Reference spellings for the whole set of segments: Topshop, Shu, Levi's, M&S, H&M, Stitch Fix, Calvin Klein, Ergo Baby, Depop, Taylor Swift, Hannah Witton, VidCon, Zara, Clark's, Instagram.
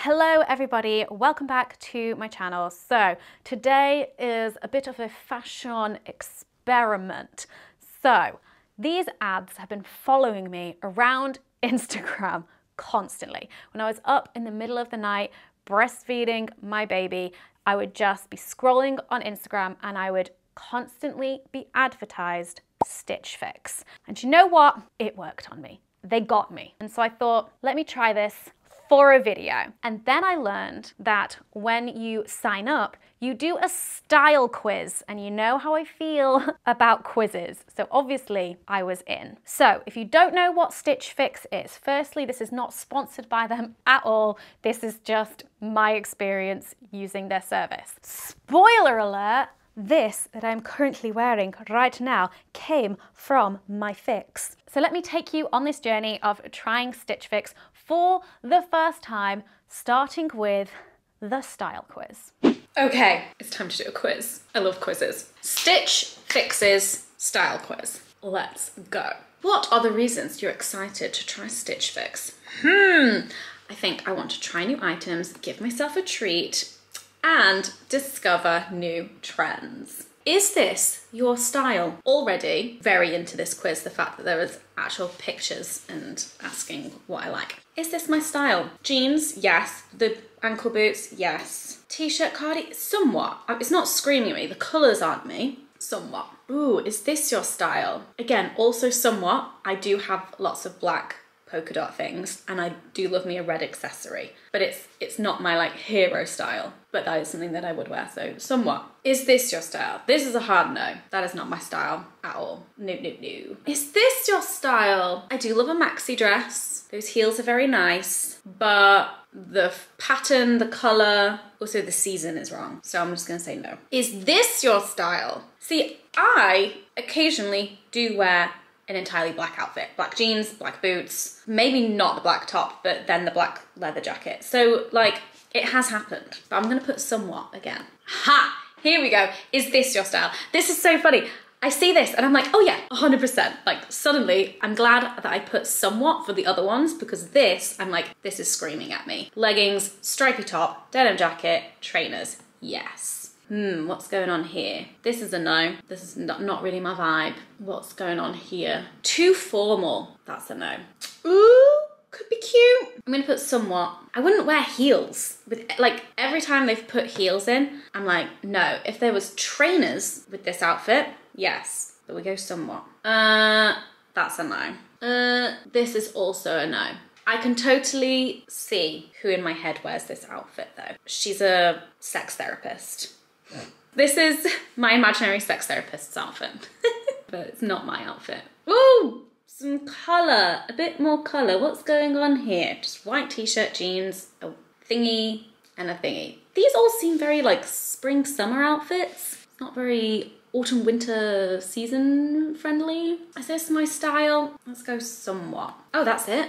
Hello everybody, welcome back to my channel. So today is a bit of a fashion experiment. So these ads have been following me around Instagram constantly. When I was up in the middle of the night breastfeeding my baby, I would just be scrolling on Instagram and I would constantly be advertised Stitch Fix. And you know what? It worked on me. They got me. And so I thought, let me try this for a video. And then I learned that when you sign up, you do a style quiz, and you know how I feel about quizzes. So obviously I was in. So if you don't know what Stitch Fix is, firstly, this is not sponsored by them at all. This is just my experience using their service. Spoiler alert, this that I'm currently wearing right now came from my fix. So let me take you on this journey of trying Stitch Fix for the first time, starting with the style quiz. Okay, it's time to do a quiz. I love quizzes. Stitch Fix's style quiz. Let's go. What are the reasons you're excited to try Stitch Fix? I think I want to try new items, give myself a treat, and discover new trends. Is this your style? Already very into this quiz, the fact that there is actual pictures and asking what I like. Is this my style? Jeans, yes. The ankle boots, yes. T-shirt, cardi, somewhat. It's not screaming at me, the colours aren't me. Somewhat. Ooh, is this your style? Again, also somewhat. I do have lots of black polka dot things, and I do love me a red accessory, but it's not my like hero style, but that is something that I would wear, so somewhat. Is this your style? This is a hard no. That is not my style at all. No, no, no. Is this your style? I do love a maxi dress. Those heels are very nice, but the pattern, the color, also the season is wrong, so I'm just gonna say no. Is this your style? See, I occasionally do wear an entirely black outfit. Black jeans, black boots, maybe not the black top, but then the black leather jacket. So like, it has happened, but I'm gonna put somewhat again. Ha, here we go. Is this your style? This is so funny. I see this and I'm like, oh yeah, 100%. Like suddenly I'm glad that I put somewhat for the other ones, because this, I'm like, this is screaming at me. Leggings, stripy top, denim jacket, trainers, yes. What's going on here? This is a no. This is not really my vibe. What's going on here? Too formal. That's a no. Ooh, could be cute. I'm gonna put somewhat. I wouldn't wear heels. With like every time they've put heels in, I'm like, no. If there was trainers with this outfit, yes. But we go somewhat. That's a no. This is also a no. I can totally see who in my head wears this outfit though. She's a sex therapist. This is my imaginary sex therapist's outfit, but it's not my outfit. Ooh, some colour, a bit more colour. What's going on here? Just white t-shirt, jeans, a thingy and a thingy. These all seem very like spring, summer outfits. It's not very autumn, winter season friendly. Is this my style? Let's go somewhat. Oh, that's it.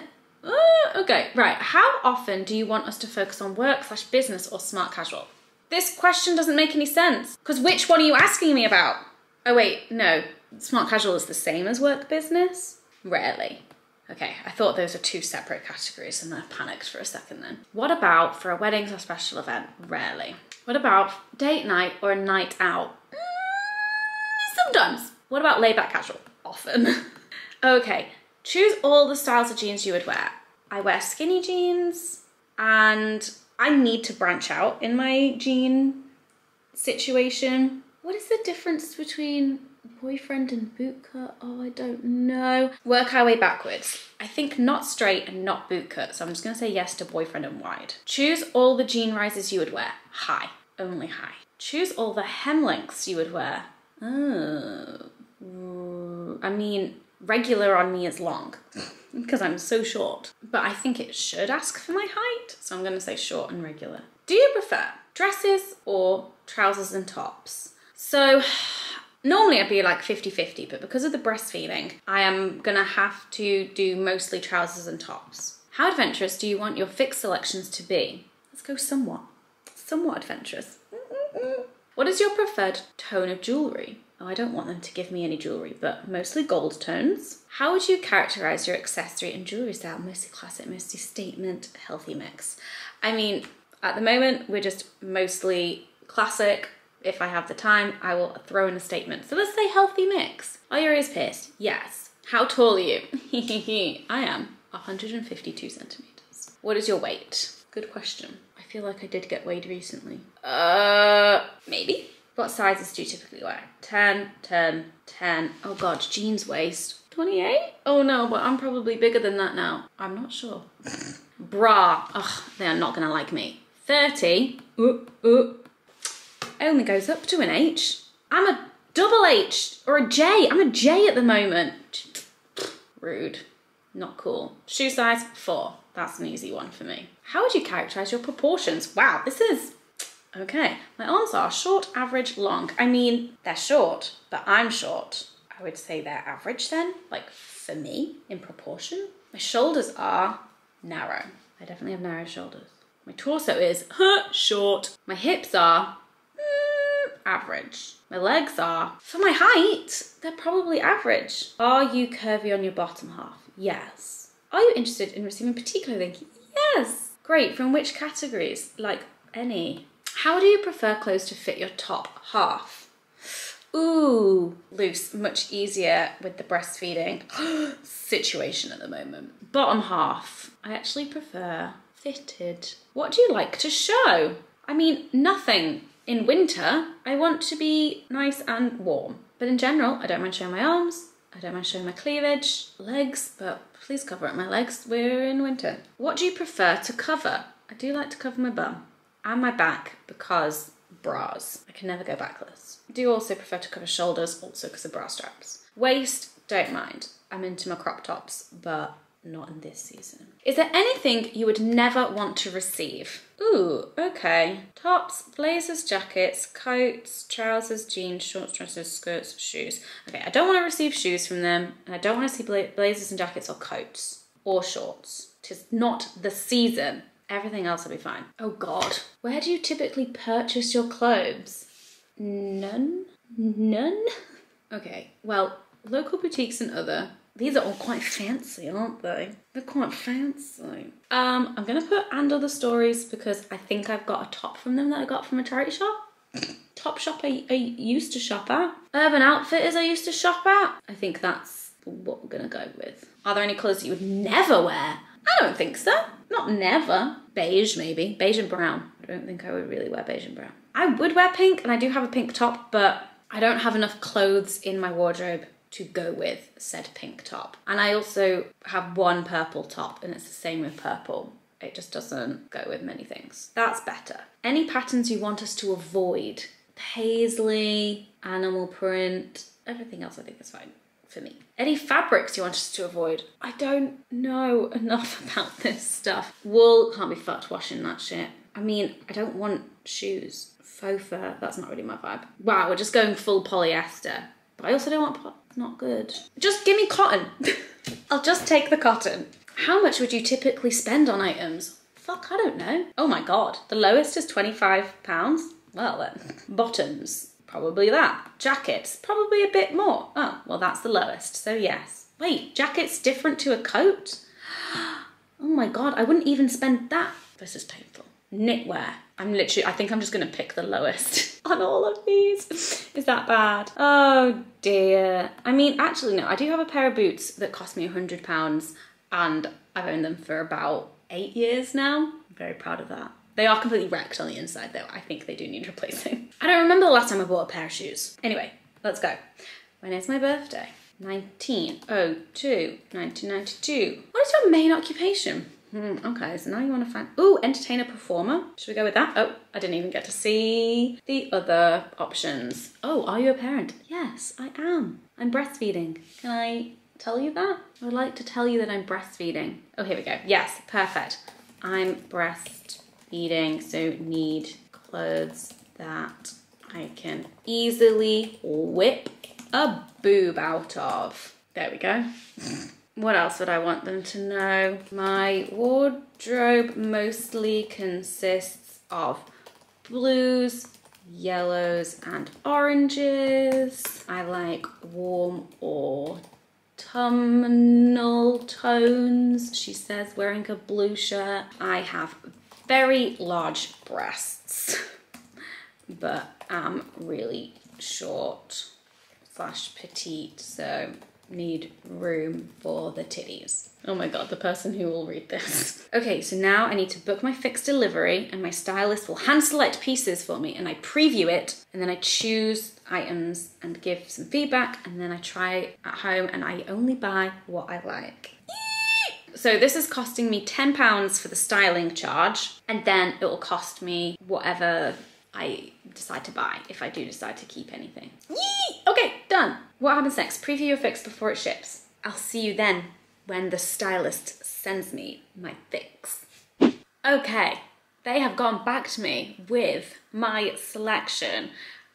Okay, right. How often do you want us to focus on work/business or smart casual? This question doesn't make any sense, because which one are you asking me about? Oh wait, no. Smart casual is the same as work business? Rarely. Okay, I thought those were two separate categories and I panicked for a second then. What about for a wedding or special event? Rarely. What about date night or a night out? Sometimes. What about laid back casual? Often. Okay, choose all the styles of jeans you would wear. I wear skinny jeans, and I need to branch out in my jean situation. What is the difference between boyfriend and bootcut? Oh, I don't know. Work our way backwards. I think not straight and not bootcut, so I'm just gonna say yes to boyfriend and wide. Choose all the jean rises you would wear. High, only high. Choose all the hem lengths you would wear. Oh, I mean, regular on me is long, because I'm so short, but I think it should ask for my height, so I'm going to say short and regular. Do you prefer dresses or trousers and tops? So normally I'd be like 50-50, but because of the breastfeeding, I am going to have to do mostly trousers and tops. How adventurous do you want your fix selections to be? Let's go somewhat. Somewhat adventurous. What is your preferred tone of jewellery? Oh, I don't want them to give me any jewelry, but mostly gold tones. How would you characterize your accessory and jewelry style? Mostly classic, mostly statement, healthy mix. I mean, at the moment, we're just mostly classic. If I have the time, I will throw in a statement. So let's say healthy mix. Are your ears pierced? Yes. How tall are you? I am 152 centimeters. What is your weight? Good question. I feel like I did get weighed recently. Maybe. What sizes do you typically wear? 10, 10, 10. Oh God, jeans waist. 28? Oh no, but I'm probably bigger than that now. I'm not sure. Bra. Ugh, they are not gonna like me. 30. Only goes up to an H. I'm a double H or a J. I'm a J at the moment. Rude. Not cool. Shoe size 4. That's an easy one for me. How would you characterize your proportions? Wow, this is... Okay, my arms are short, average, long. I mean, they're short, but I'm short. I would say they're average then, like for me, in proportion. My shoulders are narrow. I definitely have narrow shoulders. My torso is short. My hips are average. My legs are, for my height, they're probably average. Are you curvy on your bottom half? Yes. Are you interested in receiving petite clothing? Yes. Great, from which categories? Like any. How do you prefer clothes to fit your top half? Ooh, loose, much easier with the breastfeeding situation at the moment. Bottom half, I actually prefer fitted. What do you like to show? I mean, nothing. In winter, I want to be nice and warm. But in general, I don't mind showing my arms. I don't mind showing my cleavage, legs, but please cover up my legs. We're in winter. What do you prefer to cover? I do like to cover my bum. And my back, because bras. I can never go backless. I do also prefer to cover shoulders, also because of bra straps. Waist, don't mind. I'm into my crop tops, but not in this season. Is there anything you would never want to receive? Ooh, okay. Tops, blazers, jackets, coats, trousers, jeans, shorts, dresses, skirts, shoes. Okay, I don't want to receive shoes from them, and I don't want to see blazers and jackets or coats or shorts. 'Tis not the season. Everything else will be fine. Oh God. Where do you typically purchase your clothes? None? None? Okay, well, local boutiques and other. These are all quite fancy, aren't they? They're quite fancy. I'm gonna put and other stories because I think I've got a top from them that I got from a charity shop. Topshop I used to shop at. Urban Outfitters I used to shop at. I think that's what we're gonna go with. Are there any clothes that you would never wear? I don't think so. Not never. Beige, maybe. Beige and brown. I don't think I would really wear beige and brown. I would wear pink, and I do have a pink top, but I don't have enough clothes in my wardrobe to go with said pink top. And I also have one purple top, and it's the same with purple. It just doesn't go with many things. That's better. Any patterns you want us to avoid? Paisley, animal print, everything else I think is fine. For me. Any fabrics you want us to avoid? I don't know enough about this stuff. Wool, can't be fucked washing that shit. I mean, I don't want shoes. Faux fur, that's not really my vibe. Wow, we're just going full polyester. But I also don't want not good. Just give me cotton. I'll just take the cotton. How much would you typically spend on items? Fuck, I don't know. Oh my God, the lowest is £25. Well then, bottoms. Probably that. Jackets, probably a bit more. Oh, well that's the lowest, so yes. Wait, jacket's different to a coat? Oh my God, I wouldn't even spend that. This is painful. Knitwear. I think I'm just gonna pick the lowest on all of these. Is that bad? Oh dear. I mean, actually no, I do have a pair of boots that cost me £100 and I've owned them for about 8 years now. I'm very proud of that. They are completely wrecked on the inside though. I think they do need replacing. I don't remember the last time I bought a pair of shoes. Anyway, let's go. When is my birthday? 1902, 1992. What is your main occupation? Okay, so now you want to find, ooh, entertainer, performer. Should we go with that? Oh, I didn't even get to see the other options. Oh, are you a parent? Yes, I am. I'm breastfeeding. Can I tell you that? I would like to tell you that I'm breastfeeding. Oh, here we go. Yes, perfect. I'm breastfeeding. So need clothes that I can easily whip a boob out of. There we go. What else would I want them to know? My wardrobe mostly consists of blues, yellows and oranges. I like warm or autumnal tones, she says, wearing a blue shirt. I have very large breasts, but I'm really short / petite, so need room for the titties. Oh my God, the person who will read this. Okay, so now I need to book my fixed delivery and my stylist will hand select pieces for me and I preview it and then I choose items and give some feedback and then I try at home and I only buy what I like. So this is costing me £10 for the styling charge and then it will cost me whatever I decide to buy if I do decide to keep anything. Okay, done. What happens next? Preview your fix before it ships. I'll see you then when the stylist sends me my fix. Okay, they have gone back to me with my selection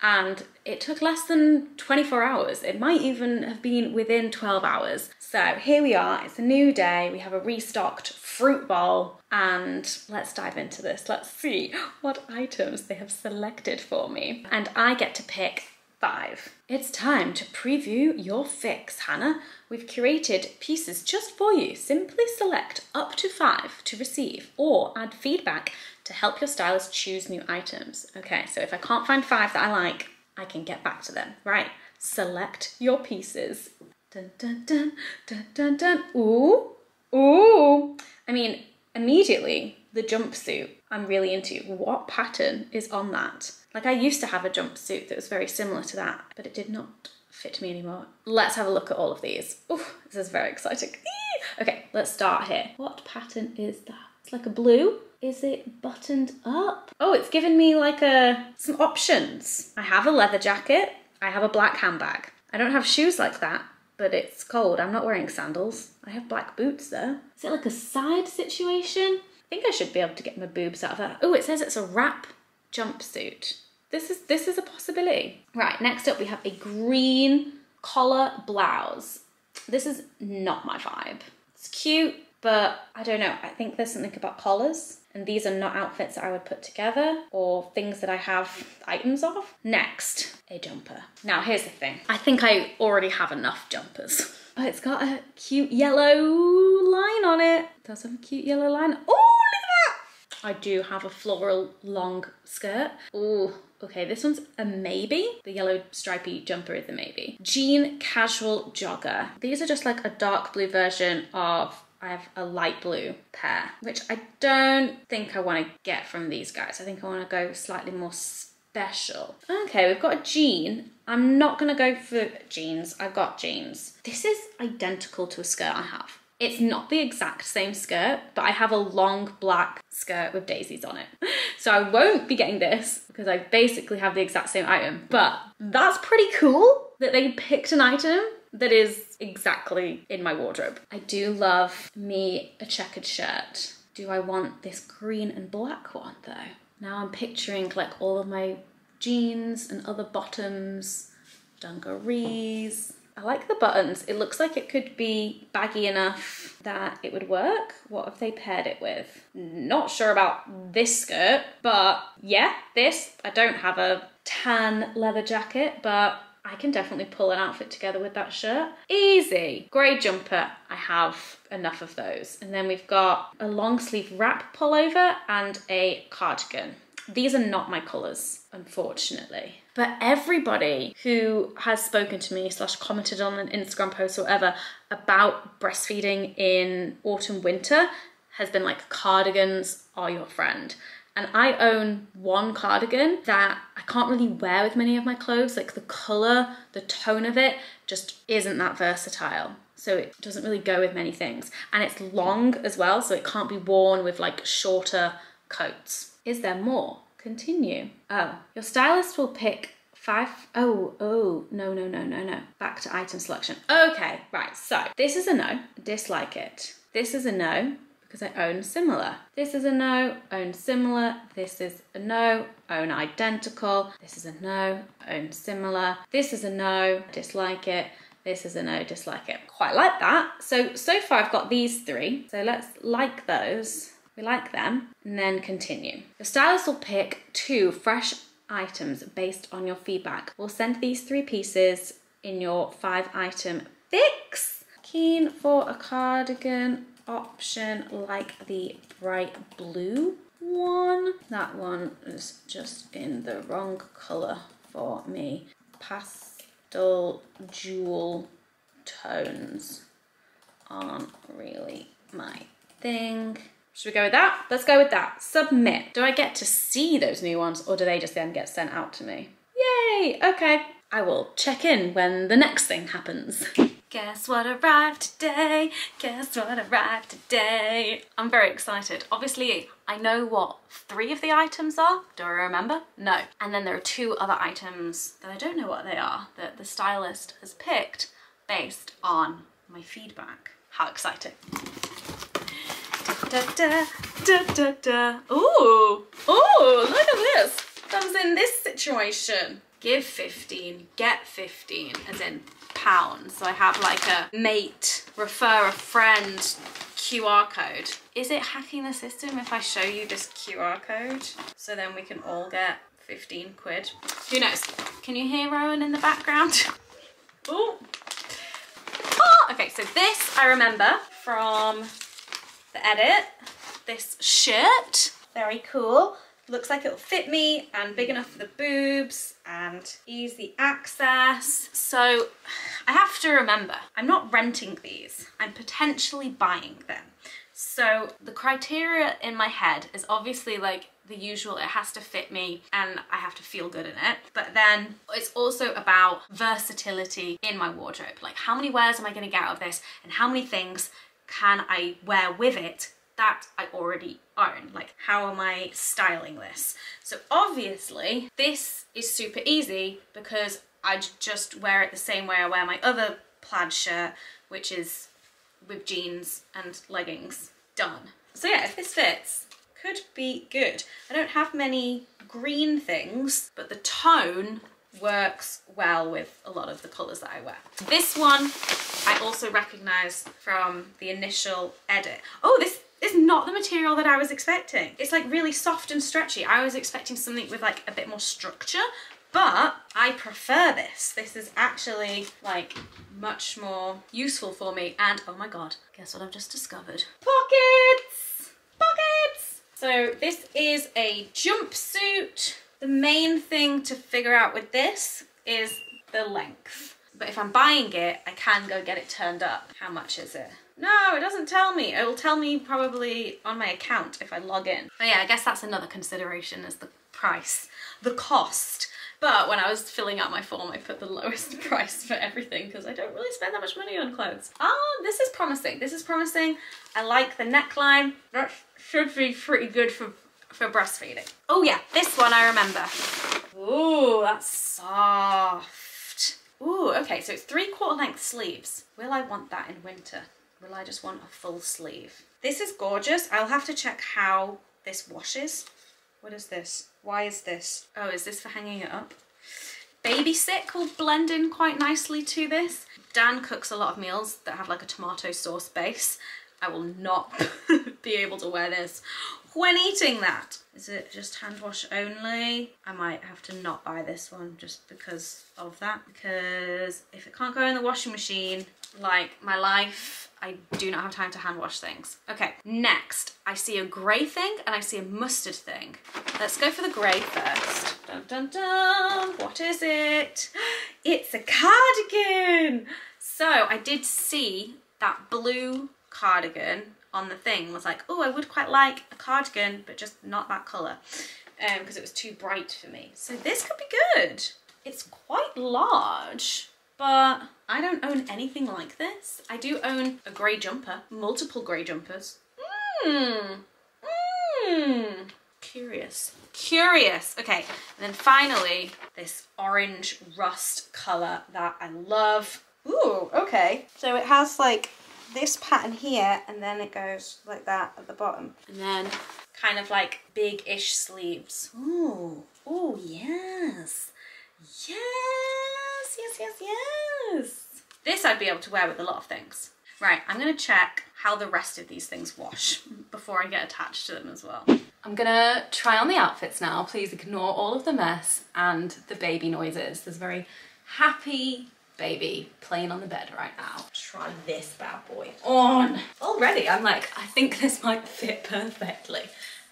and it took less than 24 hours. It might even have been within 12 hours. So here we are, it's a new day. We have a restocked fruit bowl and let's dive into this. Let's see what items they have selected for me. And I get to pick 5. It's time to preview your fix, Hannah. We've curated pieces just for you. Simply select up to 5 to receive or add feedback to help your stylist choose new items. Okay, so if I can't find 5 that I like, I can get back to them. Right, select your pieces. Dun, dun, dun, dun, dun, dun. Ooh, ooh. I mean, immediately, the jumpsuit I'm really into. What pattern is on that? Like, I used to have a jumpsuit that was very similar to that, but it did not fit me anymore. Let's have a look at all of these. Ooh, this is very exciting. Okay, let's start here. What pattern is that? It's like a blue. Is it buttoned up? Oh, it's given me like some options. I have a leather jacket. I have a black handbag. I don't have shoes like that, but it's cold. I'm not wearing sandals. I have black boots though. Is it like a side situation? I think I should be able to get my boobs out of that. Oh, it says it's a wrap jumpsuit. This is a possibility. Right, next up we have a green collar blouse. This is not my vibe. It's cute, but I don't know. I think there's something about collars and these are not outfits that I would put together or things that I have items of. Next, a jumper. Now here's the thing. I think I already have enough jumpers. Oh, it's got a cute yellow line on it. It does have a cute yellow line. Oh, look at that. I do have a floral long skirt. Oh, okay, this one's a maybe. The yellow stripy jumper is a maybe. Jean casual jogger. These are just like a dark blue version of, I have a light blue pair, which I don't think I want to get from these guys. I think I want to go slightly more special. Okay, we've got a jean. I'm not going to go for jeans. I've got jeans. This is identical to a skirt I have. It's not the exact same skirt, but I have a long black skirt with daisies on it. So I won't be getting this because I basically have the exact same item, but that's pretty cool that they picked an item that is exactly in my wardrobe. I do love me a checkered shirt. Do I want this green and black one though? Now I'm picturing like all of my jeans and other bottoms, dungarees. I like the buttons. It looks like it could be baggy enough that it would work. What have they paired it with? Not sure about this skirt, but yeah, this. I don't have a tan leather jacket, but I can definitely pull an outfit together with that shirt. Easy. Grey jumper. I have enough of those. And then we've got a long sleeve wrap pullover and a cardigan. These are not my colours, unfortunately. But everybody who has spoken to me / commented on an Instagram post or whatever about breastfeeding in autumn winter has been like, cardigans are your friend. And I own one cardigan that I can't really wear with many of my clothes. Like the colour, the tone of it just isn't that versatile. So it doesn't really go with many things. And it's long as well, so it can't be worn with like shorter coats. Is there more? Continue. Oh, your stylist will pick 5. Oh, no. Back to item selection. Okay, right, so this is a no, dislike it. This is a no, because I own similar. This is a no, own similar. This is a no, own identical. This is a no, own similar. This is a no, dislike it. This is a no, dislike it. Quite like that. So far I've got these 3. So let's like those. We like them, and then continue. The stylist will pick 2 fresh items based on your feedback. We'll send these 3 pieces in your 5-item fix. Keen for a cardigan option like the bright blue one. That one is just in the wrong color for me. Pastel jewel tones aren't really my thing. Should we go with that? Let's go with that. Submit. Do I get to see those new ones, or do they just then get sent out to me? Yay! Okay. I will check in when the next thing happens. Guess what arrived today? Guess what arrived today? I'm very excited. Obviously, I know what 3 of the items are. Do I remember? No. And then there are 2 other items that I don't know what they are, that the stylist has picked based on my feedback. How exciting. Da, da, da, da, da. Ooh, ooh, look at this. Comes in this situation. Give 15, get 15, as in pounds. So I have like a mate, refer a friend QR code. Is it hacking the system if I show you this QR code? So then we can all get 15 quid. Who knows? Can you hear Rowan in the background? Ooh. Oh, okay, so this I remember from the edit. This shirt, very cool. Looks like it'll fit me and big enough for the boobs and easy access. So I have to remember, I'm not renting these, I'm potentially buying them. So the criteria in my head is obviously like the usual, it has to fit me and I have to feel good in it. But then it's also about versatility in my wardrobe. Like, how many wears am I gonna get out of this and how many things can I wear with it that I already own? Like, how am I styling this? So obviously this is super easy because I just wear it the same way I wear my other plaid shirt, which is with jeans and leggings. Done. So yeah, if this fits, could be good. I don't have many green things, but the tone works well with a lot of the colours that I wear. This one I also recognise from the initial edit. Oh, this is not the material that I was expecting. It's like really soft and stretchy. I was expecting something with like a bit more structure, but I prefer this. This is actually like much more useful for me. And oh my God, guess what I've just discovered? Pockets! Pockets! So this is a jumpsuit. The main thing to figure out with this is the length. But if I'm buying it, I can go get it turned up. How much is it? No, it doesn't tell me. It'll tell me probably on my account if I log in. But yeah, I guess that's another consideration, is the price, the cost. But when I was filling out my form, I put the lowest price for everything because I don't really spend that much money on clothes. Oh, this is promising. This is promising. I like the neckline. That should be pretty good for breastfeeding. Oh yeah, this one I remember. Ooh, that's soft. Ooh, okay, so it's 3/4 length sleeves. Will I want that in winter? Will I just want a full sleeve? This is gorgeous. I'll have to check how this washes. What is this? Why is this? Oh, is this for hanging it up? Baby Sick will blend in quite nicely to this. Dan cooks a lot of meals that have like a tomato sauce base. I will not be able to wear this when eating that. Is it just hand wash only? I might have to not buy this one just because of that, because if it can't go in the washing machine, like my life, I do not have time to hand wash things. Okay, next, I see a grey thing and I see a mustard thing. Let's go for the grey first. Dun dun dun, what is it? It's a cardigan! So I did see that blue cardigan on the thing, was like, oh, I would quite like a cardigan, but just not that colour, because it was too bright for me. So this could be good. It's quite large, but I don't own anything like this. I do own a grey jumper, multiple grey jumpers. Mmm, mmm, curious, curious. Okay, and then finally, this orange rust colour that I love. Ooh, okay. So it has like this pattern here, and then it goes like that at the bottom, and then kind of like big-ish sleeves. Ooh, ooh, yes, yes, yes, yes, yes. This I'd be able to wear with a lot of things. Right, I'm gonna check how the rest of these things wash before I get attached to them as well. I'm gonna try on the outfits now. Please ignore all of the mess and the baby noises. There's a very happy baby playing on the bed right now. Try this bad boy on. Already I'm like, I think this might fit perfectly.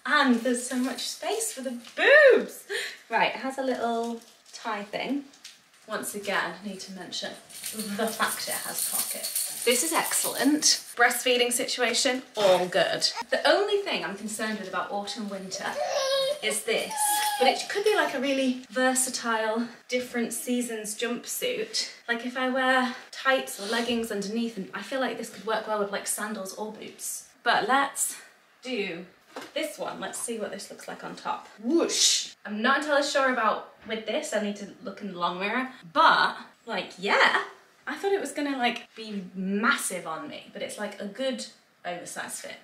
And there's so much space for the boobs. Right, it has a little tie thing. Once again, I need to mention the fact it has pockets. This is excellent. Breastfeeding situation, all good. The only thing I'm concerned with about autumn winter is this, but it could be like a really versatile, different seasons jumpsuit. Like if I wear tights or leggings underneath, and I feel like this could work well with like sandals or boots. But let's do this one. Let's see what this looks like on top. Whoosh! I'm not entirely sure about with this. I need to look in the long mirror, but like, yeah, I thought it was gonna like be massive on me, but it's like a good oversized fit.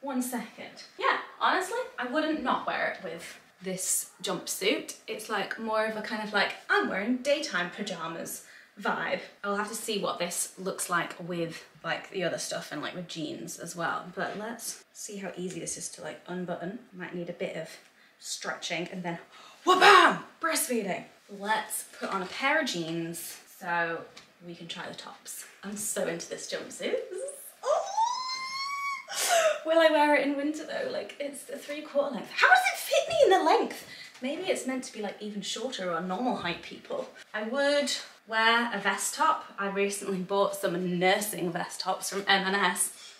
One second. Yeah, honestly, I wouldn't not wear it with this jumpsuit. It's like more of a kind of like, I'm wearing daytime pajamas vibe. I'll have to see what this looks like with like the other stuff and like with jeans as well. But let's see how easy this is to like unbutton. Might need a bit of stretching and then wha-bam! Breastfeeding. Let's put on a pair of jeans so we can try the tops. I'm so into this jumpsuit. Oh! Will I wear it in winter though? Like it's the 3/4 length. How does it fit me in the length? Maybe it's meant to be like even shorter or normal height people. I would wear a vest top. I recently bought some nursing vest tops from M&S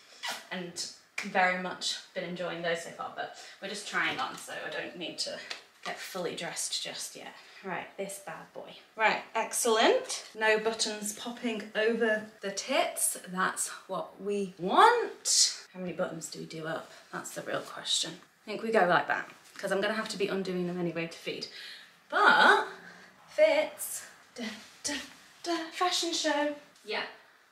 and very much been enjoying those so far, but we're just trying on, so I don't need to get fully dressed just yet. Right, this bad boy. Right, excellent. No buttons popping over the tits. That's what we want. How many buttons do we do up? That's the real question. I think we go like that, because I'm gonna have to be undoing them anyway to feed. But fits. Fashion show. Yeah,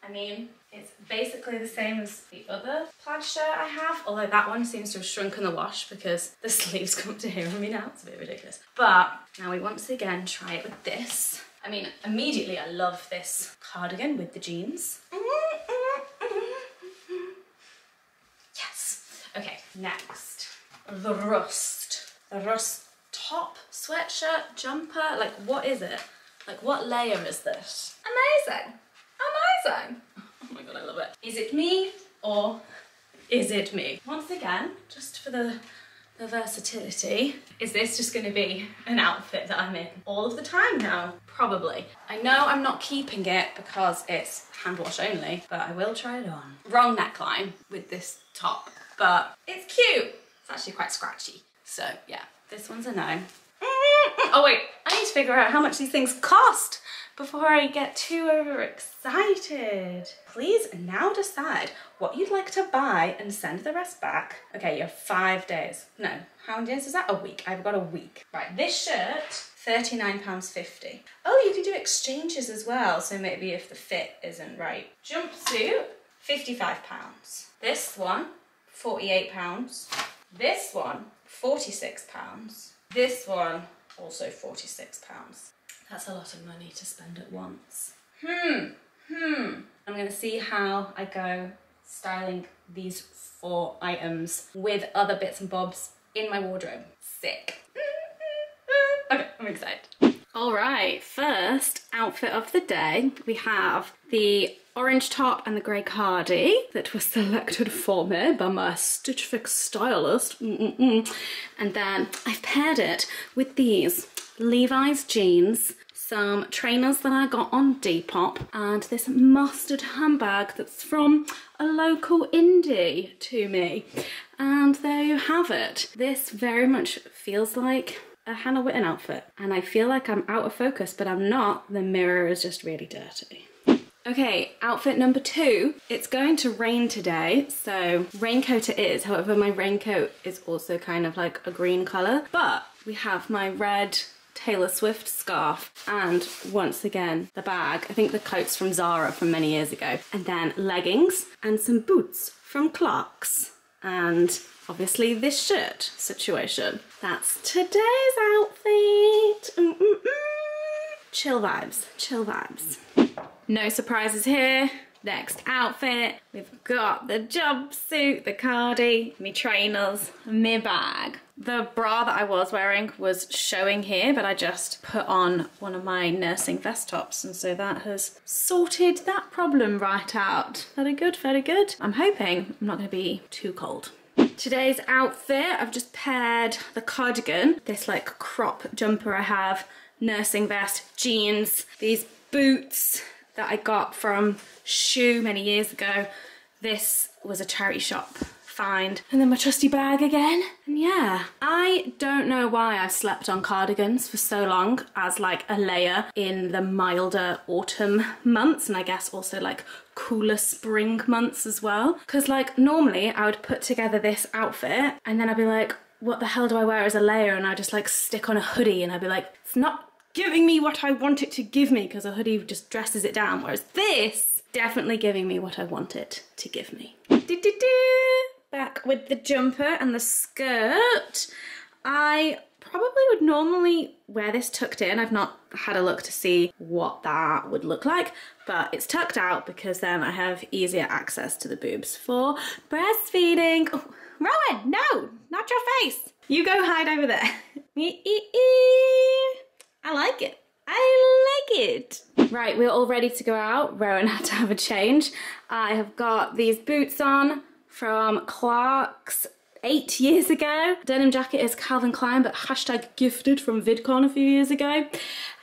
I mean, it's basically the same as the other plaid shirt I have, although that one seems to have shrunk in the wash because the sleeves come to here on me now. It's a bit ridiculous. But now we once again try it with this. I mean, immediately I love this cardigan with the jeans. Yes. Okay, next. The rust. The rust top, sweatshirt, jumper, like what is it? Like what layer is this? Amazing, amazing. Oh my God, I love it. Is it me or is it me? Once again, just for the versatility, is this just gonna be an outfit that I'm in all of the time now? Probably. I know I'm not keeping it because it's hand wash only, but I will try it on. Wrong neckline with this top, but it's cute. It's actually quite scratchy. So yeah, this one's a no. Oh wait, I need to figure out how much these things cost before I get too overexcited. Please now decide what you'd like to buy and send the rest back. Okay, you have 5 days. No, how many days is that? A week. I've got a week. Right, this shirt, £39.50. Oh, you can do exchanges as well. So maybe if the fit isn't right. Jumpsuit, £55. This one, £48. This one, £46. This one, also £46. That's a lot of money to spend at once. I'm gonna see how I go styling these 4 items with other bits and bobs in my wardrobe. Sick. Okay, I'm excited. All right, first outfit of the day. We have the orange top and the grey cardi that was selected for me by my Stitch Fix stylist. And then I've paired it with these Levi's jeans, some trainers that I got on Depop, and this mustard handbag that's from a local indie to me. And there you have it. This very much feels like a Hannah Witton outfit. And I feel like I'm out of focus, but I'm not. The mirror is just really dirty. Okay, outfit number 2. It's going to rain today, so raincoat it is. However, my raincoat is also kind of like a green colour, but we have my red Taylor Swift scarf and once again the bag. I think the coat's from Zara from many years ago. And then leggings and some boots from Clark's. And obviously this shirt situation. That's today's outfit. Chill vibes, chill vibes. No surprises here. Next outfit, we've got the jumpsuit, the cardi, me trainers, me bag. The bra that I was wearing was showing here, but I just put on one of my nursing vest tops, and so that has sorted that problem right out. Very good, very good. I'm hoping I'm not going to be too cold. Today's outfit, I've just paired the cardigan, this like crop jumper I have, nursing vest, jeans, these boots that I got from Shu many years ago. This was a charity shop find. And then my trusty bag again. And yeah, I don't know why I slept on cardigans for so long as like a layer in the milder autumn months, and I guess also like cooler spring months as well. Because like normally I would put together this outfit and then I'd be like, what the hell do I wear as a layer? And I just like stick on a hoodie and I'd be like, it's not giving me what I want it to give me, because a hoodie just dresses it down, whereas this definitely giving me what I want it to give me. Back with the jumper and the skirt. I probably would normally wear this tucked in. I've not had a look to see what that would look like, but it's tucked out because then I have easier access to the boobs for breastfeeding. Oh, Rowan, no, not your face. You go hide over there. I like it. I like it. Right, we're all ready to go out. Rowan had to have a change. I have got these boots on from Clark's 8 years ago. Denim jacket is Calvin Klein, but #gifted from VidCon a few years ago.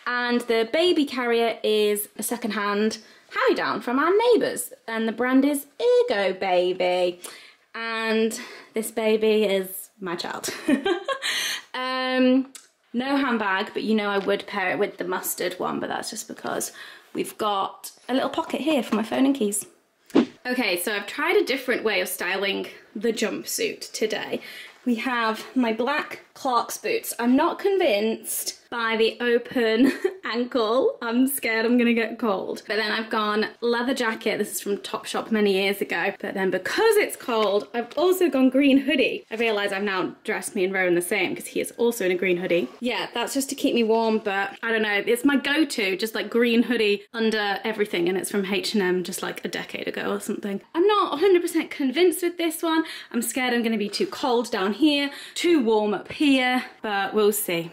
And the baby carrier is a secondhand hand-me-down from our neighbours. And the brand is Ergo Baby. And this baby is my child. No handbag, but you know I would pair it with the mustard one, but that's just because we've got a little pocket here for my phone and keys. Okay, so I've tried a different way of styling the jumpsuit today. We have my black Clark's boots. I'm not convinced by the open ankle. I'm scared I'm gonna get cold. But then I've gone leather jacket. This is from Topshop many years ago. But then because it's cold, I've also gone green hoodie. I realise I've now dressed me and Rowan the same because he is also in a green hoodie. Yeah, that's just to keep me warm, but I don't know. It's my go-to, just like green hoodie under everything, and it's from H&M just like a decade ago or something. I'm not 100% convinced with this one. I'm scared I'm gonna be too cold down here, too warm up here. But we'll see.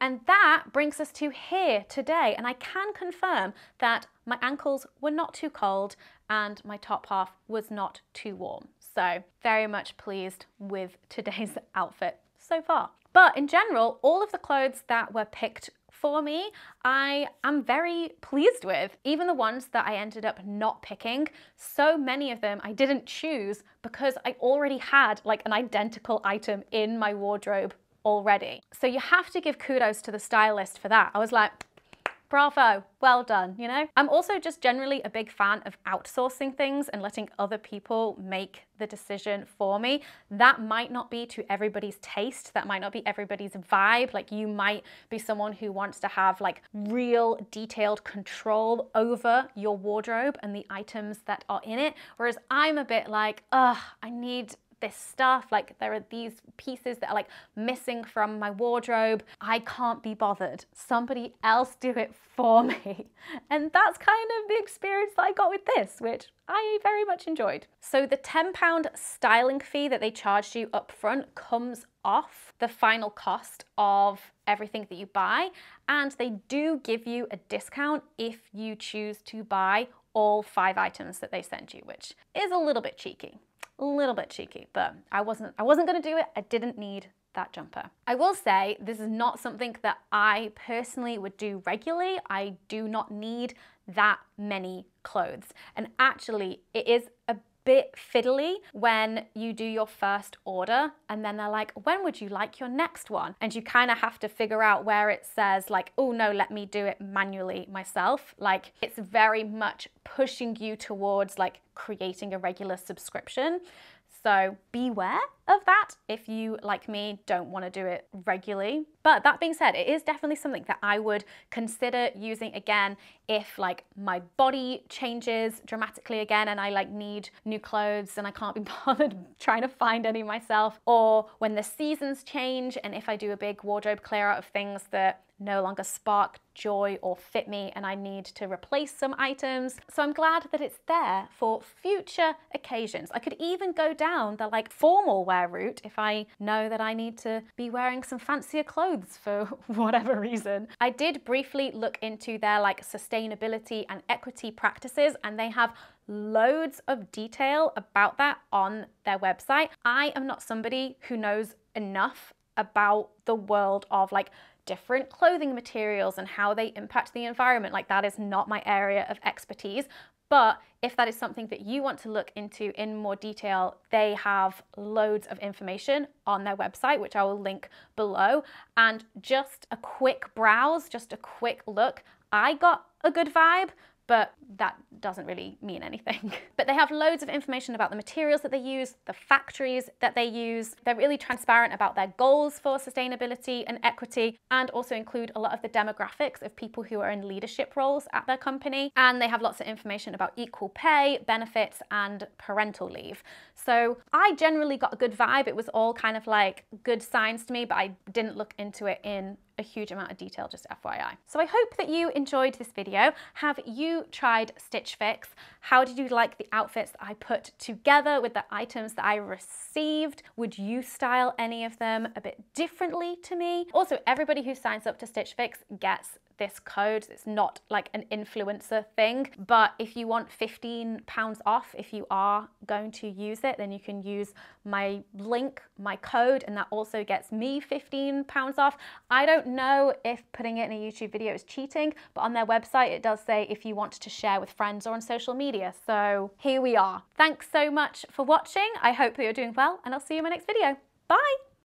And that brings us to here today, and I can confirm that my ankles were not too cold and my top half was not too warm. So very much pleased with today's outfit so far. But in general, all of the clothes that were picked for me, I am very pleased with. Even the ones that I ended up not picking, so many of them I didn't choose because I already had like an identical item in my wardrobe already. So you have to give kudos to the stylist for that. I was like, bravo, well done, you know? I'm also just generally a big fan of outsourcing things and letting other people make the decision for me. That might not be to everybody's taste, that might not be everybody's vibe. Like you might be someone who wants to have like real detailed control over your wardrobe and the items that are in it. Whereas I'm a bit like, ugh, I need this stuff, like there are these pieces that are like missing from my wardrobe. I can't be bothered. Somebody else do it for me. And that's kind of the experience that I got with this, which I very much enjoyed. So the £10 styling fee that they charged you up front comes off the final cost of everything that you buy. And they do give you a discount if you choose to buy all 5 items that they send you, which is a little bit cheeky. A little bit cheeky, but I wasn't gonna do it. I didn't need that jumper. I will say this is not something that I personally would do regularly. I do not need that many clothes. And actually it is a bit fiddly when you do your first order and then they're like, when would you like your next one? And you kind of have to figure out where it says like, oh no, let me do it manually myself. Like it's very much pushing you towards like creating a regular subscription. So beware of that if you, like me, don't want to do it regularly. But that being said, it is definitely something that I would consider using again if like my body changes dramatically again and I like need new clothes and I can't be bothered trying to find any myself, or when the seasons change and if I do a big wardrobe clear out of things that no longer spark joy or fit me and I need to replace some items. So I'm glad that it's there for future occasions. I could even go down the like formal wear route if I know that I need to be wearing some fancier clothes for whatever reason. I did briefly look into their like sustainability and equity practices, and they have loads of detail about that on their website. I am not somebody who knows enough about the world of like different clothing materials and how they impact the environment. Like, that is not my area of expertise. But if that is something that you want to look into in more detail, they have loads of information on their website, which I will link below. And just a quick browse, just a quick look, I got a good vibe, but that doesn't really mean anything. But they have loads of information about the materials that they use, the factories that they use. They're really transparent about their goals for sustainability and equity, and also include a lot of the demographics of people who are in leadership roles at their company. And they have lots of information about equal pay, benefits, and parental leave. So I generally got a good vibe. It was all kind of like good signs to me, but I didn't look into it in a huge amount of detail, just FYI. So I hope that you enjoyed this video. Have you tried Stitch Fix? How did you like the outfits that I put together with the items that I received? Would you style any of them a bit differently to me? Also, everybody who signs up to Stitch Fix gets this code. It's not like an influencer thing, but if you want £15 off, if you are going to use it, then you can use my link, my code, and that also gets me £15 off. I don't know if putting it in a YouTube video is cheating, but on their website it does say if you want to share with friends or on social media. So here we are. Thanks so much for watching. I hope that you're doing well, and I'll see you in my next video. Bye!